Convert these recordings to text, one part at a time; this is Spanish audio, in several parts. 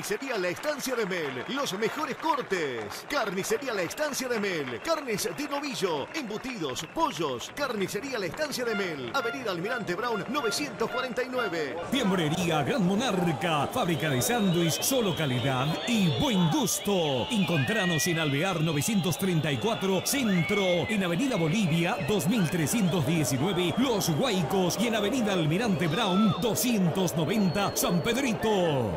Carnicería La Estancia de Mel, los mejores cortes. Carnicería La Estancia de Mel, carnes de novillo, embutidos, pollos. Carnicería La Estancia de Mel, Avenida Almirante Brown 949. Fiambrería Gran Monarca, fábrica de sándwich, solo calidad y buen gusto. Encontranos en Alvear 934 Centro, en Avenida Bolivia 2319 Los Guaicos y en Avenida Almirante Brown 290 San Pedrito.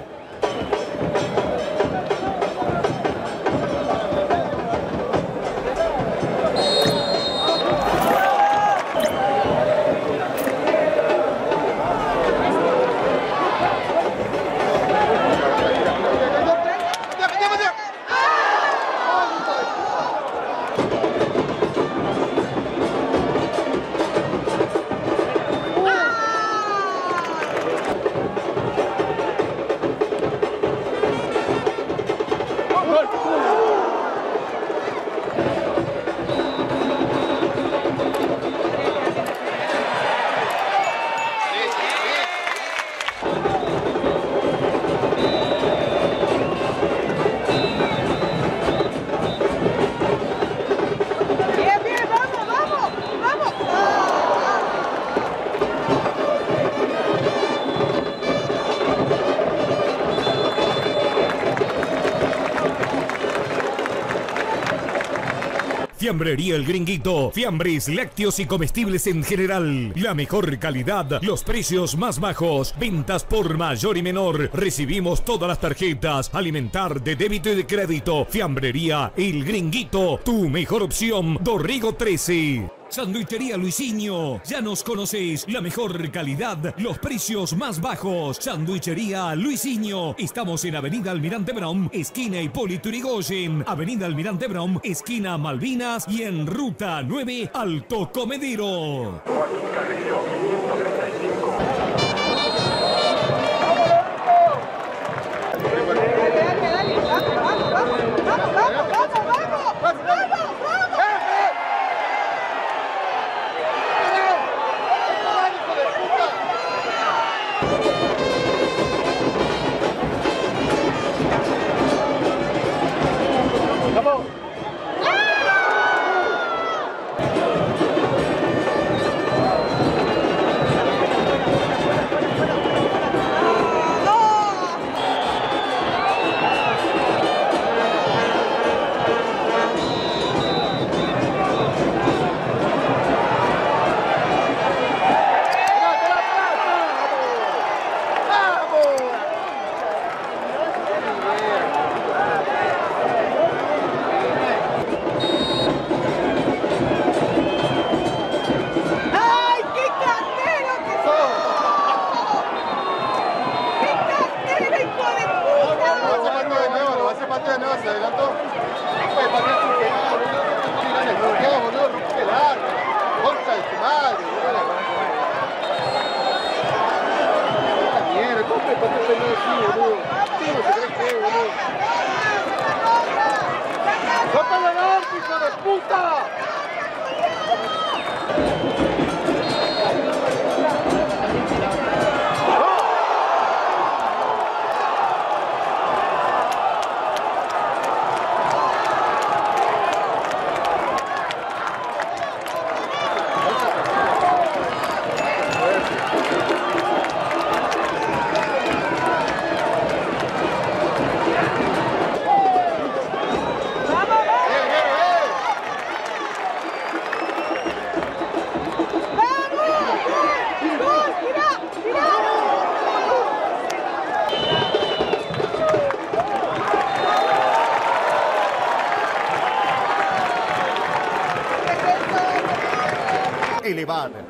Fiambrería El Gringuito, fiambres, lácteos y comestibles en general. La mejor calidad, los precios más bajos, ventas por mayor y menor. Recibimos todas las tarjetas, alimentar de débito y de crédito. Fiambrería El Gringuito, tu mejor opción, Dorrego 13. Sandwichería Luisinho, ya nos conocéis, la mejor calidad, los precios más bajos. Sandwichería Luisinho, estamos en Avenida Almirante Brown, esquina Hipólito Yrigoyen, Avenida Almirante Brown, esquina Malvinas y en Ruta 9, Alto Comedero.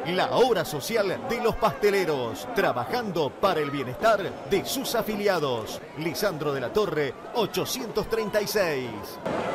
La obra social de los pasteleros, trabajando para el bienestar de sus afiliados. Lisandro de la Torre, 836.